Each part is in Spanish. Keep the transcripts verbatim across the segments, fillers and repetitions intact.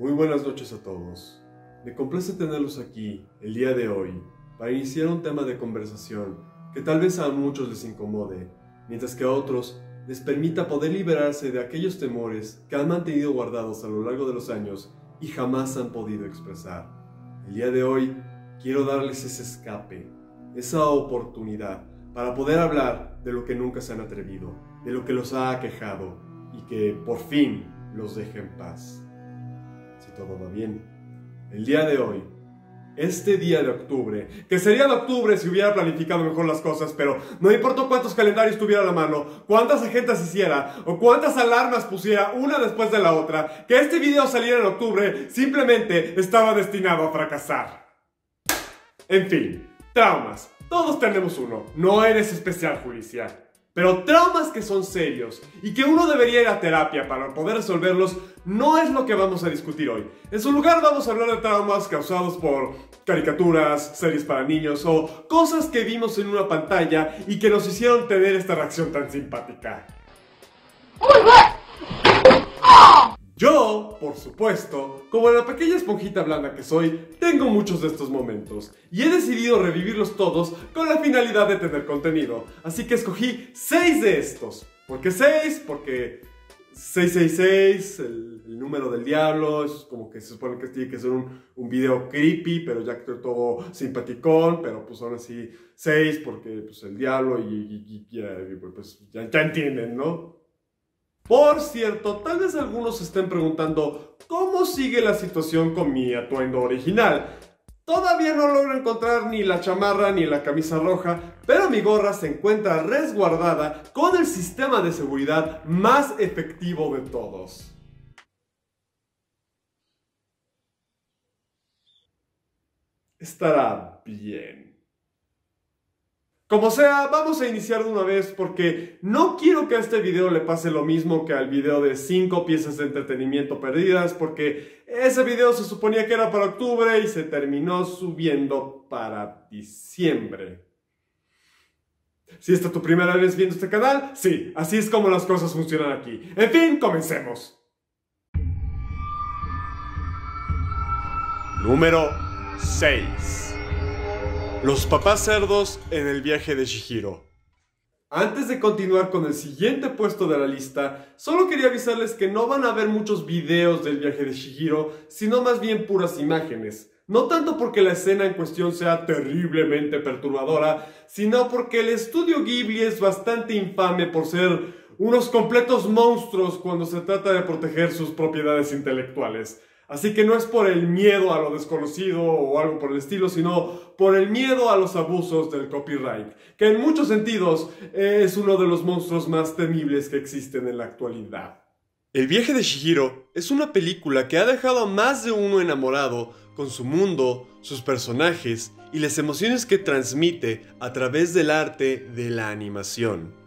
Muy buenas noches a todos. Me complace tenerlos aquí el día de hoy para iniciar un tema de conversación que tal vez a muchos les incomode, mientras que a otros les permita poder liberarse de aquellos temores que han mantenido guardados a lo largo de los años y jamás han podido expresar. El día de hoy quiero darles ese escape, esa oportunidad para poder hablar de lo que nunca se han atrevido, de lo que los ha aquejado y que por fin los deje en paz. Si todo va bien, el día de hoy, este día de octubre, que sería de octubre si hubiera planificado mejor las cosas, pero no importó cuántos calendarios tuviera a la mano, cuántas agendas hiciera o cuántas alarmas pusiera una después de la otra, que este video saliera en octubre simplemente estaba destinado a fracasar. En fin, traumas. Todos tenemos uno. No eres especial, Julicia. Pero traumas que son serios y que uno debería ir a terapia para poder resolverlos no es lo que vamos a discutir hoy. En su lugar vamos a hablar de traumas causados por caricaturas, series para niños o cosas que vimos en una pantalla y que nos hicieron tener esta reacción tan simpática. Yo, por supuesto, como la pequeña esponjita blanda que soy, tengo muchos de estos momentos y he decidido revivirlos todos con la finalidad de tener contenido. Así que escogí seis de estos. ¿Por qué seis? Porque seiscientos sesenta y seis, el, el número del diablo, es como que se supone que tiene que ser un, un video creepy, pero ya que todo simpaticón, pero pues aún así seis porque pues el diablo y, y, y, y pues ya, ya entienden, ¿no? Por cierto, tal vez algunos se estén preguntando cómo sigue la situación con mi atuendo original. Todavía no logro encontrar ni la chamarra ni la camisa roja, pero mi gorra se encuentra resguardada con el sistema de seguridad más efectivo de todos. Estará bien. Como sea, vamos a iniciar de una vez porque no quiero que a este video le pase lo mismo que al video de cinco piezas de entretenimiento perdidas, porque ese video se suponía que era para octubre y se terminó subiendo para diciembre. Si esta es tu primera vez viendo este canal, sí, así es como las cosas funcionan aquí. En fin, comencemos. Número seis. Los papás cerdos en el viaje de Chihiro. Antes de continuar con el siguiente puesto de la lista, solo quería avisarles que no van a ver muchos videos del viaje de Chihiro, sino más bien puras imágenes. No tanto porque la escena en cuestión sea terriblemente perturbadora, sino porque el estudio Ghibli es bastante infame por ser unos completos monstruos cuando se trata de proteger sus propiedades intelectuales. Así que no es por el miedo a lo desconocido o algo por el estilo, sino por el miedo a los abusos del copyright, que en muchos sentidos es uno de los monstruos más temibles que existen en la actualidad. El viaje de Chihiro es una película que ha dejado a más de uno enamorado con su mundo, sus personajes y las emociones que transmite a través del arte de la animación.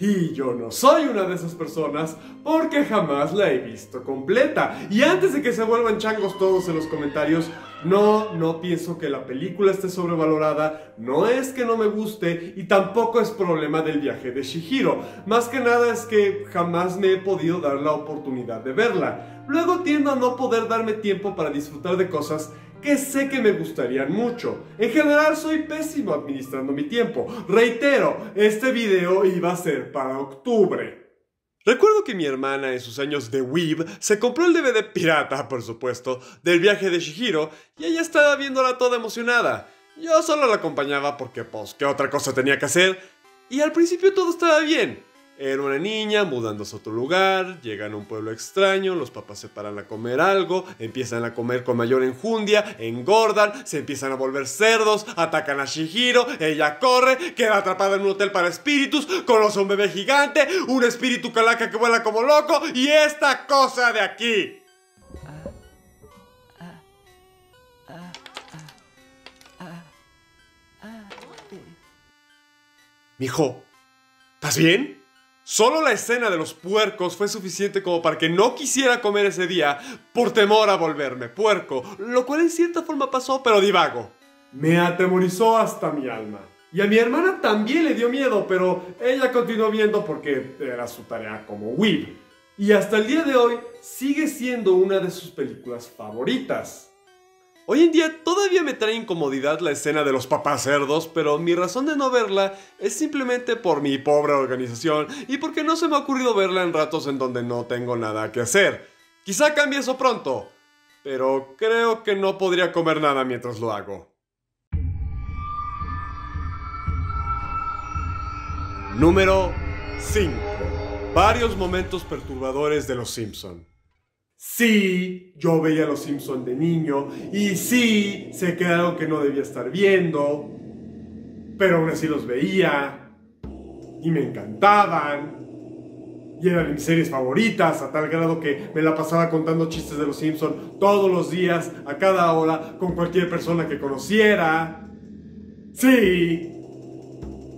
Y yo no soy una de esas personas porque jamás la he visto completa. Y antes de que se vuelvan changos todos en los comentarios, no, no pienso que la película esté sobrevalorada, no es que no me guste y tampoco es problema del viaje de Chihiro. Más que nada es que jamás me he podido dar la oportunidad de verla. Luego tiendo a no poder darme tiempo para disfrutar de cosas que sé que me gustarían mucho. En general soy pésimo administrando mi tiempo. Reitero, este video iba a ser para octubre. Recuerdo que mi hermana en sus años de weeb se compró el D V D pirata, por supuesto, del viaje de Chihiro y ella estaba viéndola toda emocionada. Yo solo la acompañaba porque pues qué otra cosa tenía que hacer y al principio todo estaba bien. Era una niña mudándose a otro lugar, llegan a un pueblo extraño, los papás se paran a comer algo, empiezan a comer con mayor enjundia, engordan, se empiezan a volver cerdos, atacan a Chihiro, ella corre, queda atrapada en un hotel para espíritus, conoce a un bebé gigante, un espíritu calaca que vuela como loco y esta cosa de aquí. Mijo, ¿estás bien? Solo la escena de los puercos fue suficiente como para que no quisiera comer ese día por temor a volverme puerco, lo cual en cierta forma pasó, pero divago. Me atemorizó hasta mi alma. Y a mi hermana también le dio miedo, pero ella continuó viendo porque era su tarea como weeb. y hasta el día de hoy sigue siendo una de sus películas favoritas. Hoy en día todavía me trae incomodidad la escena de los papás cerdos, pero mi razón de no verla es simplemente por mi pobre organización y porque no se me ha ocurrido verla en ratos en donde no tengo nada que hacer. Quizá cambie eso pronto, pero creo que no podría comer nada mientras lo hago. Número cinco. Varios momentos perturbadores de Los Simpson. Sí, yo veía a Los Simpson de niño, y sí, sé que era algo que no debía estar viendo, pero aún así los veía, y me encantaban, y eran mis series favoritas, a tal grado que me la pasaba contando chistes de Los Simpson todos los días, a cada hora, con cualquier persona que conociera. Sí.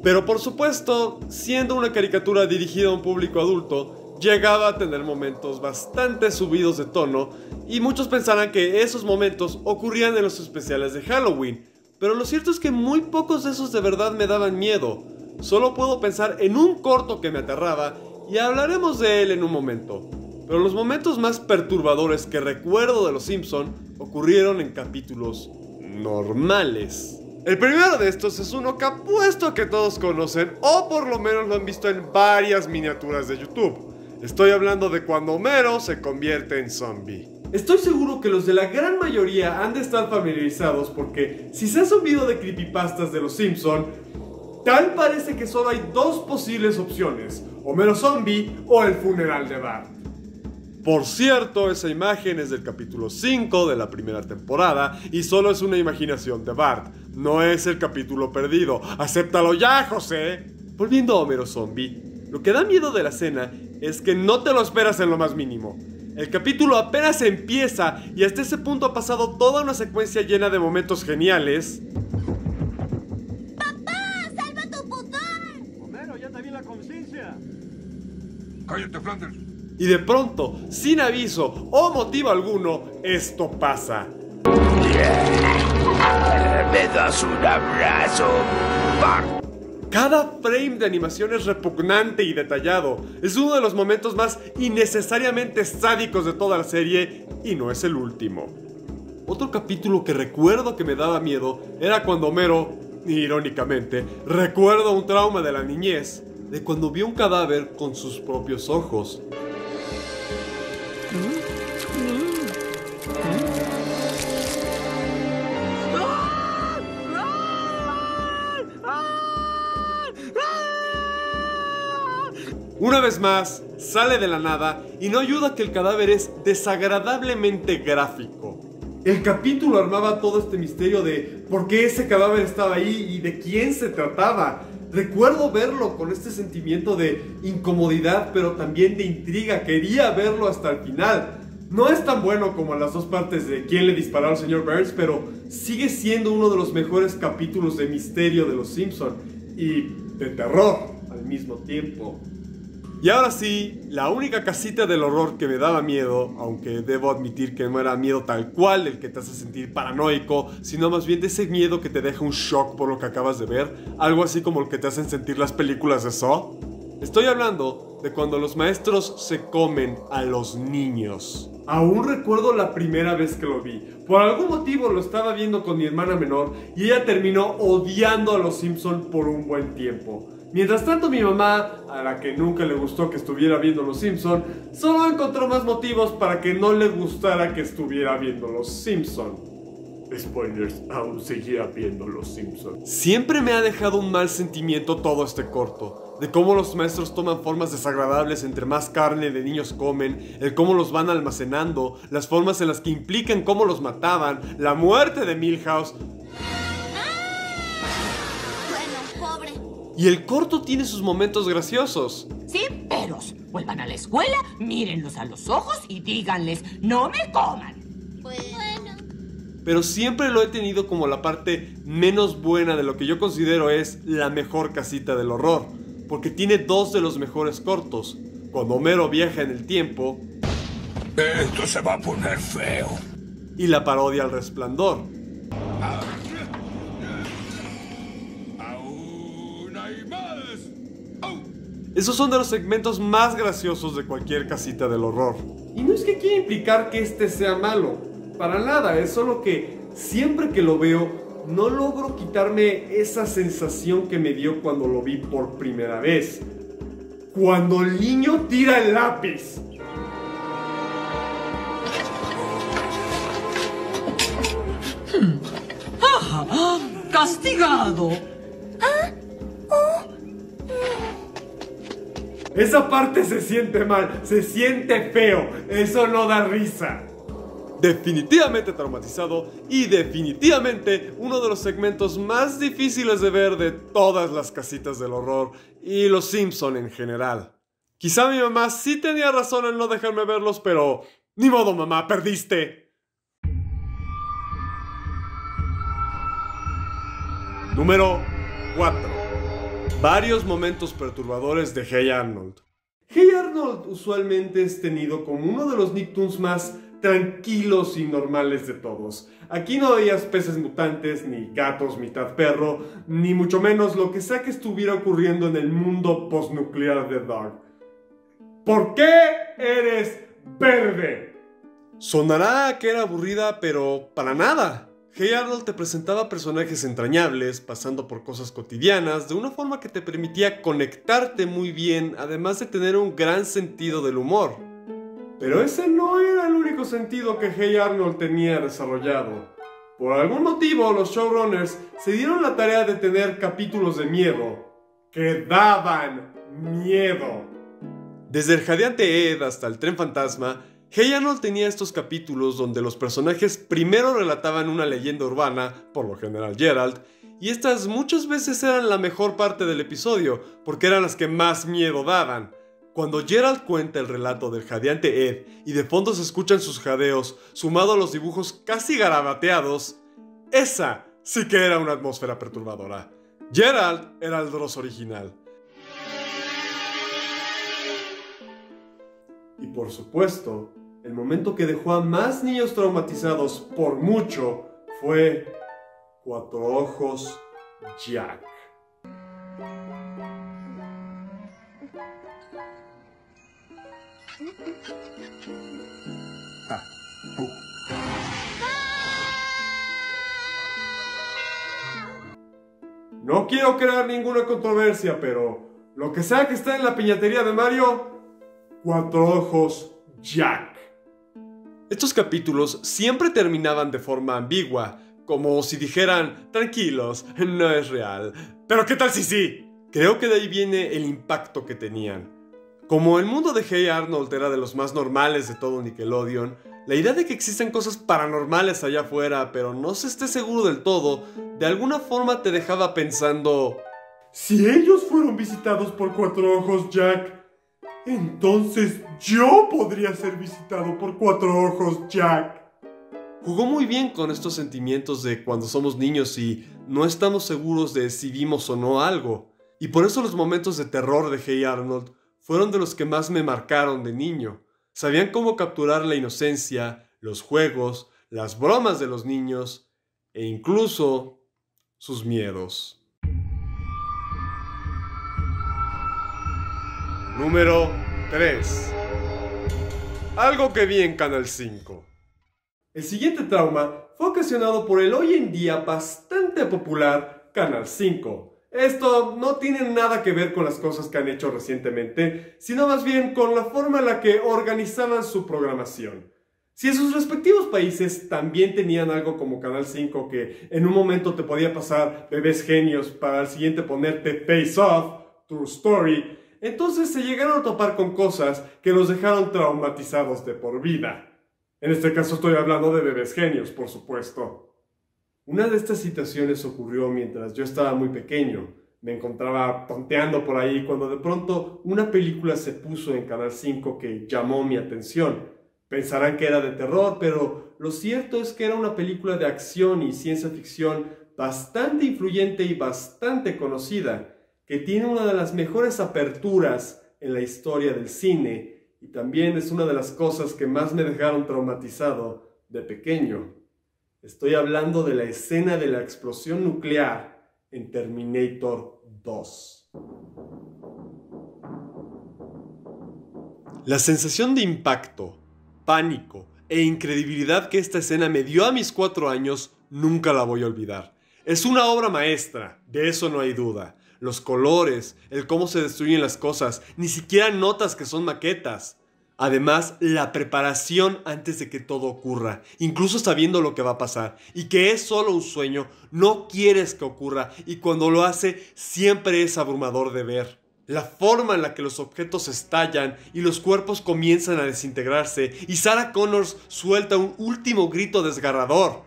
Pero por supuesto, siendo una caricatura dirigida a un público adulto, llegaba a tener momentos bastante subidos de tono, y muchos pensarán que esos momentos ocurrían en los especiales de Halloween, pero lo cierto es que muy pocos de esos de verdad me daban miedo. Solo puedo pensar en un corto que me aterraba, y hablaremos de él en un momento. Pero los momentos más perturbadores que recuerdo de Los Simpson ocurrieron en capítulos normales. El primero de estos es uno que apuesto que todos conocen, o por lo menos lo han visto en varias miniaturas de YouTube. Estoy hablando de cuando Homero se convierte en zombie. Estoy seguro que los de la gran mayoría han de estar familiarizados porque si se ha subido de creepypastas de Los Simpson, tal parece que solo hay dos posibles opciones: Homero zombie o el funeral de Bart. Por cierto, esa imagen es del capítulo cinco de la primera temporada y solo es una imaginación de Bart. No es el capítulo perdido. ¡Acéptalo ya, José! Volviendo a Homero zombie, lo que da miedo de la escena es que no te lo esperas en lo más mínimo. El capítulo apenas empieza y hasta ese punto ha pasado toda una secuencia llena de momentos geniales. ¡Papá, salva tu pudor! Homero, ya te vi la conciencia. ¡Cállate, Flanders! Y de pronto, sin aviso o motivo alguno, esto pasa. ¿Me das un abrazo, Bart? Cada frame de animación es repugnante y detallado. Es uno de los momentos más innecesariamente sádicos de toda la serie y no es el último. Otro capítulo que recuerdo que me daba miedo era cuando Homero, irónicamente, recuerda un trauma de la niñez, de cuando vio un cadáver con sus propios ojos. Una vez más, sale de la nada y no ayuda que el cadáver es desagradablemente gráfico. El capítulo armaba todo este misterio de por qué ese cadáver estaba ahí y de quién se trataba. Recuerdo verlo con este sentimiento de incomodidad, pero también de intriga. Quería verlo hasta el final. No es tan bueno como las dos partes de quién le disparó al señor Burns, pero sigue siendo uno de los mejores capítulos de misterio de Los Simpson y de terror al mismo tiempo. Y ahora sí, la única casita del horror que me daba miedo, aunque debo admitir que no era miedo tal cual el que te hace sentir paranoico, sino más bien de ese miedo que te deja un shock por lo que acabas de ver, algo así como el que te hacen sentir las películas de Saw. Estoy hablando de cuando los maestros se comen a los niños. Aún recuerdo la primera vez que lo vi. Por algún motivo lo estaba viendo con mi hermana menor y ella terminó odiando a los Simpson por un buen tiempo. Mientras tanto, mi mamá, a la que nunca le gustó que estuviera viendo Los Simpson, solo encontró más motivos para que no le gustara que estuviera viendo Los Simpson. Spoilers, aún seguía viendo Los Simpson. Siempre me ha dejado un mal sentimiento todo este corto, de cómo los maestros toman formas desagradables entre más carne de niños comen, el cómo los van almacenando, las formas en las que implican cómo los mataban, la muerte de Milhouse. Y el corto tiene sus momentos graciosos. Sí, pero vuelvan a la escuela, mírenlos a los ojos y díganles, no me coman. Bueno. Pero siempre lo he tenido como la parte menos buena de lo que yo considero es la mejor casita del horror, porque tiene dos de los mejores cortos. Cuando Homero viaja en el tiempo... Esto se va a poner feo. Y la parodia al Resplandor. Ah. Esos son de los segmentos más graciosos de cualquier casita del horror. Y no es que quiera implicar que este sea malo, para nada, es solo que siempre que lo veo no logro quitarme esa sensación que me dio cuando lo vi por primera vez. Cuando el niño tira el lápiz. Hmm. ¡Ajá! Ah, ¡castigado! ¿Ah? Oh. Mm. Esa parte se siente mal, se siente feo, eso no da risa. Definitivamente traumatizado y definitivamente uno de los segmentos más difíciles de ver de todas las casitas del horror y los Simpson en general. Quizá mi mamá sí tenía razón en no dejarme verlos, pero ni modo, mamá, perdiste. Número cuatro. Varios momentos perturbadores de Hey Arnold. Hey Arnold usualmente es tenido como uno de los Nicktoons más tranquilos y normales de todos. Aquí no veías peces mutantes, ni gatos mitad perro, ni mucho menos lo que sea que estuviera ocurriendo en el mundo postnuclear de Dark. ¿Por qué eres verde? Sonará que era aburrida, pero para nada. Hey Arnold te presentaba personajes entrañables, pasando por cosas cotidianas, de una forma que te permitía conectarte muy bien, además de tener un gran sentido del humor. Pero ese no era el único sentido que Hey Arnold tenía desarrollado. Por algún motivo, los showrunners se dieron la tarea de tener capítulos de miedo que daban miedo. Desde el jadeante Ed hasta el tren fantasma, Hey Arnold tenía estos capítulos donde los personajes primero relataban una leyenda urbana, por lo general Gerald, y estas muchas veces eran la mejor parte del episodio, porque eran las que más miedo daban. Cuando Gerald cuenta el relato del jadeante Ed y de fondo se escuchan sus jadeos, sumado a los dibujos casi garabateados, esa sí que era una atmósfera perturbadora. Gerald era el Dross original. Y por supuesto, el momento que dejó a más niños traumatizados por mucho fue Cuatro Ojos Jack. No quiero crear ninguna controversia, pero lo que sea que está en la piñatería de Mario, Cuatro Ojos Jack. Estos capítulos siempre terminaban de forma ambigua, como si dijeran, tranquilos, no es real. Pero ¿qué tal si sí? Creo que de ahí viene el impacto que tenían. Como el mundo de Hey Arnold era de los más normales de todo Nickelodeon, la idea de que existan cosas paranormales allá afuera, pero no se esté seguro del todo, de alguna forma te dejaba pensando, si ellos fueron visitados por Cuatro Ojos Jack, entonces yo podría ser visitado por Cuatro Ojos Jack. Jugó muy bien con estos sentimientos de cuando somos niños y no estamos seguros de si vimos o no algo. Y por eso los momentos de terror de Hey Arnold fueron de los que más me marcaron de niño. Sabían cómo capturar la inocencia, los juegos, las bromas de los niños e incluso sus miedos. Número tres. Algo que vi en Canal cinco. El siguiente trauma fue ocasionado por el hoy en día bastante popular Canal cinco. Esto no tiene nada que ver con las cosas que han hecho recientemente, sino más bien con la forma en la que organizaban su programación. Si en sus respectivos países también tenían algo como Canal cinco que en un momento te podía pasar Bebés Genios para al siguiente ponerte Face Off, True Story, entonces se llegaron a topar con cosas que los dejaron traumatizados de por vida. En este caso estoy hablando de Bebés Genios, por supuesto. Una de estas situaciones ocurrió mientras yo estaba muy pequeño. Me encontraba tonteando por ahí cuando de pronto una película se puso en Canal cinco que llamó mi atención. Pensarán que era de terror, pero lo cierto es que era una película de acción y ciencia ficción bastante influyente y bastante conocida, que tiene una de las mejores aperturas en la historia del cine y también es una de las cosas que más me dejaron traumatizado de pequeño. Estoy hablando de la escena de la explosión nuclear en Terminator dos. La sensación de impacto, pánico e incredibilidad que esta escena me dio a mis cuatro años nunca la voy a olvidar. Es una obra maestra, de eso no hay duda. Los colores, el cómo se destruyen las cosas, ni siquiera notas que son maquetas. Además, la preparación antes de que todo ocurra, incluso sabiendo lo que va a pasar y que es solo un sueño, no quieres que ocurra y cuando lo hace siempre es abrumador de ver. La forma en la que los objetos estallan y los cuerpos comienzan a desintegrarse y Sarah Connor suelta un último grito desgarrador.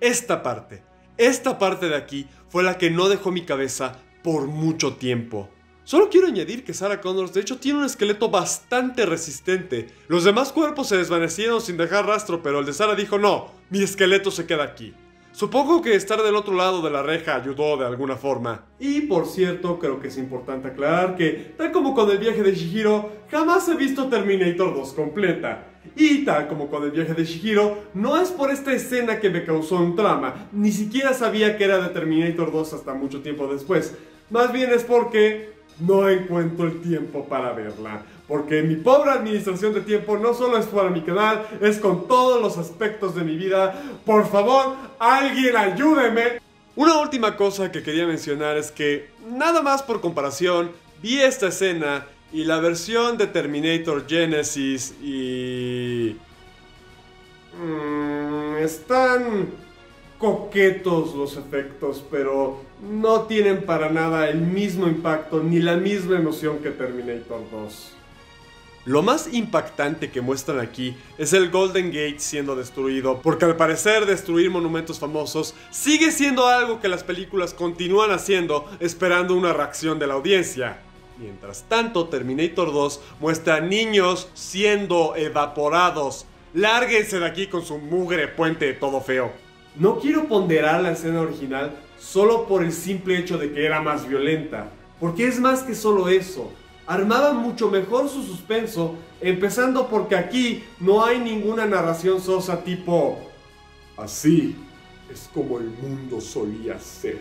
Esta parte, esta parte de aquí fue la que no dejó mi cabeza por mucho tiempo. Solo quiero añadir que Sarah Connor de hecho tiene un esqueleto bastante resistente. Los demás cuerpos se desvanecieron sin dejar rastro, pero el de Sarah dijo no, mi esqueleto se queda aquí. Supongo que estar del otro lado de la reja ayudó de alguna forma. Y por cierto, creo que es importante aclarar que, tal como con el viaje de Chihiro, jamás he visto Terminator dos completa. Y tal como con el viaje de Chihiro, no es por esta escena que me causó un trauma. Ni siquiera sabía que era de Terminator dos hasta mucho tiempo después. Más bien es porque no encuentro el tiempo para verla. Porque mi pobre administración de tiempo no solo es para mi canal, es con todos los aspectos de mi vida. Por favor, alguien ayúdeme. Una última cosa que quería mencionar es que, nada más por comparación, vi esta escena y la versión de Terminator Genisys y... Mm, están coquetos los efectos, pero no tienen para nada el mismo impacto ni la misma emoción que Terminator dos. Lo más impactante que muestran aquí es el Golden Gate siendo destruido, porque al parecer destruir monumentos famosos sigue siendo algo que las películas continúan haciendo esperando una reacción de la audiencia. Mientras tanto, Terminator dos muestra a niños siendo evaporados. Lárguense de aquí con su mugre puente todo feo. No quiero ponderar la escena original solo por el simple hecho de que era más violenta, porque es más que solo eso. Armaba mucho mejor su suspenso, empezando porque aquí no hay ninguna narración sosa tipo así es como el mundo solía ser.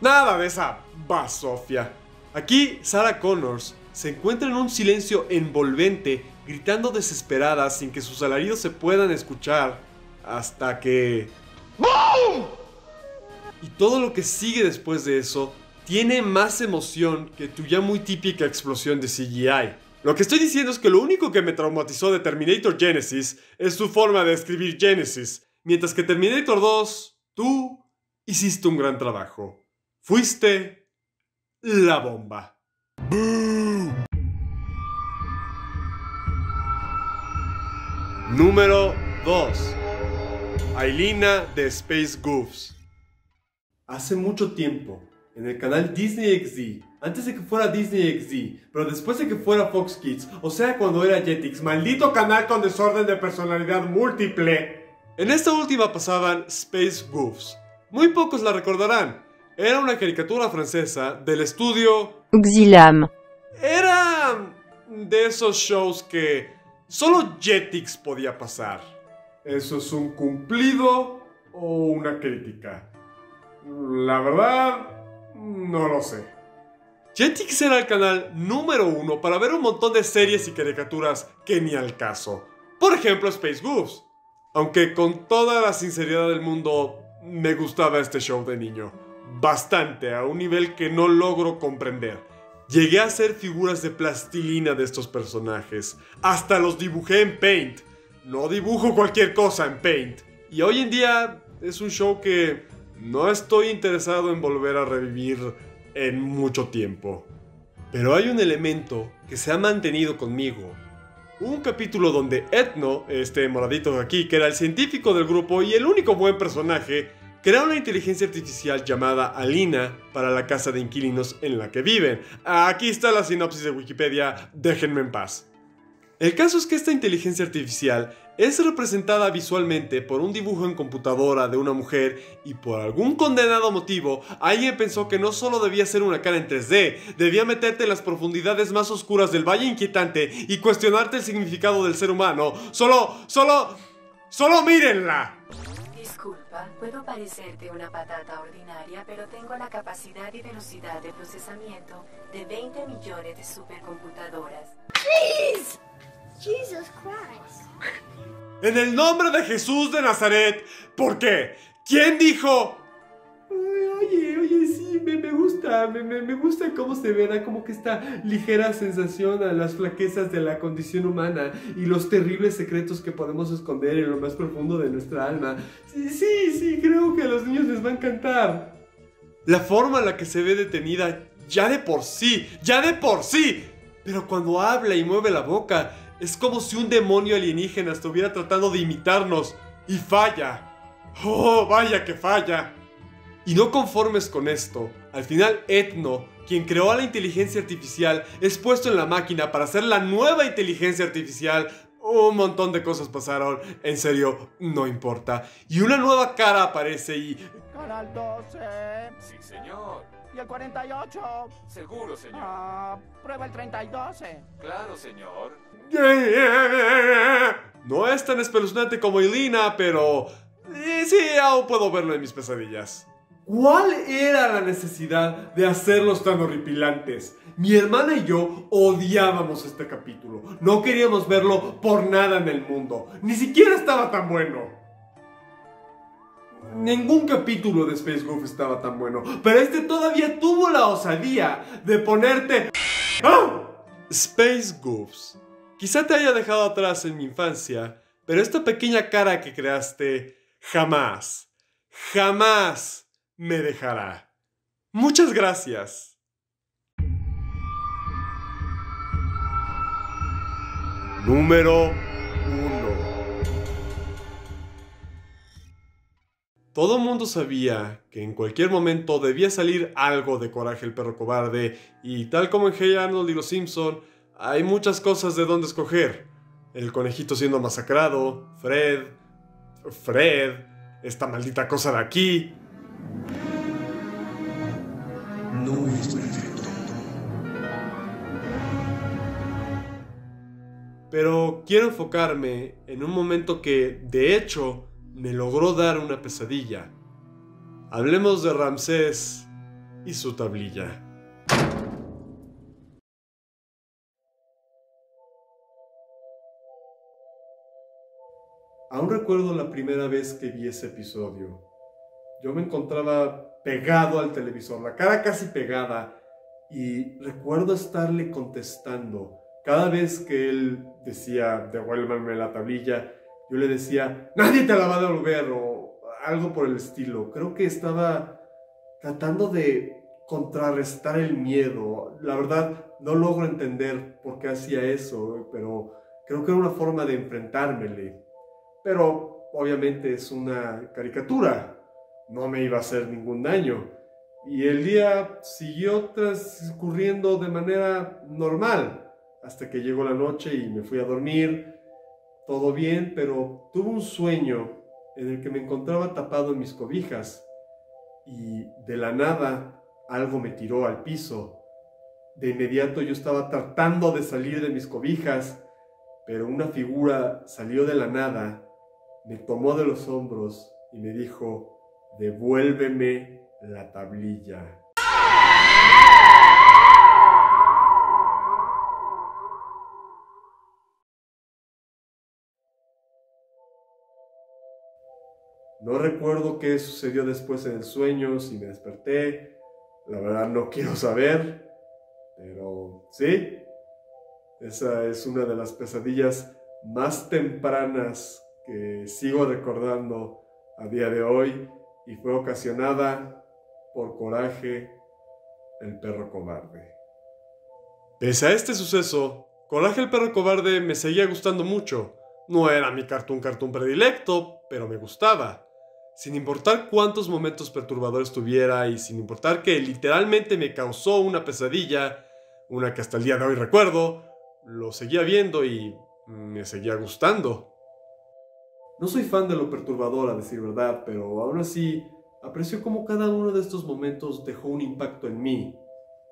Nada de esa basofia. Aquí Sarah Connor se encuentra en un silencio envolvente, gritando desesperada sin que sus alaridos se puedan escuchar, hasta que... ¡Bum! Y todo lo que sigue después de eso tiene más emoción que tu ya muy típica explosión de C G I. Lo que estoy diciendo es que lo único que me traumatizó de Terminator Genisys es su forma de escribir Genisys, mientras que Terminator dos, tú hiciste un gran trabajo. Fuiste la bomba. ¡Bú! Número dos. Aileena de Space Goofs. Hace mucho tiempo, en el canal Disney equis de, antes de que fuera Disney equis de, pero después de que fuera Fox Kids, o sea cuando era Jetix, maldito canal con desorden de personalidad múltiple. En esta última pasaban Space Goofs. Muy pocos la recordarán. Era una caricatura francesa del estudio Xilam. Era de esos shows que solo Jetix podía pasar. ¿Eso es un cumplido o una crítica? La verdad... no lo sé. Jetix era el canal número uno para ver un montón de series y caricaturas que ni al caso. Por ejemplo, Space Goofs. Aunque con toda la sinceridad del mundo, me gustaba este show de niño. Bastante, a un nivel que no logro comprender. Llegué a hacer figuras de plastilina de estos personajes. Hasta los dibujé en Paint. No dibujo cualquier cosa en Paint. Y hoy en día es un show que... no estoy interesado en volver a revivir en mucho tiempo. Pero hay un elemento que se ha mantenido conmigo. Un capítulo donde Ethno, este moradito de aquí, que era el científico del grupo y el único buen personaje, crea una inteligencia artificial llamada Aileena para la casa de inquilinos en la que viven. Aquí está la sinopsis de Wikipedia, déjenme en paz. El caso es que esta inteligencia artificial es representada visualmente por un dibujo en computadora de una mujer y por algún condenado motivo alguien pensó que no solo debía ser una cara en tres D, debía meterte en las profundidades más oscuras del valle inquietante y cuestionarte el significado del ser humano. ¡Solo, solo, solo mírenla! Disculpa. disculpa, puedo parecerte una patata ordinaria, pero tengo la capacidad y velocidad de procesamiento de veinte millones de supercomputadoras. ¡Please! Jesus Christ. En el nombre de Jesús de Nazaret, ¿por qué? ¿Quién dijo? Oye, oye, sí, me, me gusta, me, me, me gusta cómo se ve, da como que esta ligera sensación a las flaquezas de la condición humana y los terribles secretos que podemos esconder en lo más profundo de nuestra alma. Sí, sí, sí, creo que a los niños les va a encantar. La forma en la que se ve detenida, ya de por sí, ya de por sí, pero cuando habla y mueve la boca, es como si un demonio alienígena estuviera tratando de imitarnos, y falla. ¡Oh, vaya que falla! Y no conformes con esto, al final Ethno, quien creó a la inteligencia artificial, es puesto en la máquina para hacer la nueva inteligencia artificial. Un montón de cosas pasaron, en serio, no importa. Y una nueva cara aparece y... Canal doce. Sí, señor. Y el cuarenta y ocho. Seguro, señor. Ah, prueba el treinta y dos. Claro, señor. No es tan espeluznante como Aileena, pero... sí, aún puedo verlo en mis pesadillas. ¿Cuál era la necesidad de hacerlos tan horripilantes? Mi hermana y yo odiábamos este capítulo. No queríamos verlo por nada en el mundo. Ni siquiera estaba tan bueno. Ningún capítulo de Space Goofs estaba tan bueno, pero este todavía tuvo la osadía de ponerte... ¡Ah! Space Goofs. Quizá te haya dejado atrás en mi infancia, pero esta pequeña cara que creaste jamás, jamás me dejará. Muchas gracias. Número uno. Todo mundo sabía que en cualquier momento debía salir algo de Coraje el perro cobarde, y tal como en Hey Arnold y los Simpson, hay muchas cosas de dónde escoger. El conejito siendo masacrado, Fred, Fred, esta maldita cosa de aquí. No es perfecto. Pero quiero enfocarme en un momento que, de hecho, me logró dar una pesadilla. Hablemos de Ramsés y su tablilla. Aún recuerdo la primera vez que vi ese episodio. Yo me encontraba pegado al televisor, la cara casi pegada, y recuerdo estarle contestando. Cada vez que él decía, devuélvanme la tablilla, yo le decía, nadie te la va a devolver, o algo por el estilo. Creo que estaba tratando de contrarrestar el miedo. La verdad, no logro entender por qué hacía eso, pero creo que era una forma de enfrentármele. Pero, obviamente, es una caricatura. No me iba a hacer ningún daño. Y el día siguió transcurriendo de manera normal, hasta que llegó la noche y me fui a dormir. Todo bien, pero tuve un sueño en el que me encontraba tapado en mis cobijas y de la nada algo me tiró al piso. De inmediato yo estaba tratando de salir de mis cobijas, pero una figura salió de la nada, me tomó de los hombros y me dijo, devuélveme la tablilla. No recuerdo qué sucedió después en el sueño, si me desperté, la verdad no quiero saber, pero sí, esa es una de las pesadillas más tempranas que sigo recordando a día de hoy y fue ocasionada por Coraje, el perro cobarde. Pese a este suceso, Coraje el perro cobarde me seguía gustando mucho. No era mi cartoon cartoon predilecto, pero me gustaba. Sin importar cuántos momentos perturbadores tuviera y sin importar que literalmente me causó una pesadilla, una que hasta el día de hoy recuerdo, lo seguía viendo y me seguía gustando. No soy fan de lo perturbador, a decir verdad, pero aún así aprecio cómo cada uno de estos momentos dejó un impacto en mí,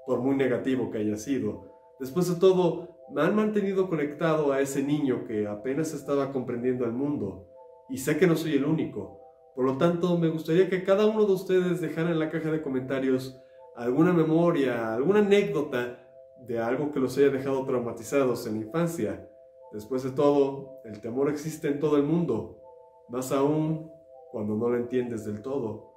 por muy negativo que haya sido. Después de todo, me han mantenido conectado a ese niño que apenas estaba comprendiendo el mundo, y sé que no soy el único. Por lo tanto, me gustaría que cada uno de ustedes dejara en la caja de comentarios alguna memoria, alguna anécdota de algo que los haya dejado traumatizados en la infancia. Después de todo, el temor existe en todo el mundo, más aún cuando no lo entiendes del todo.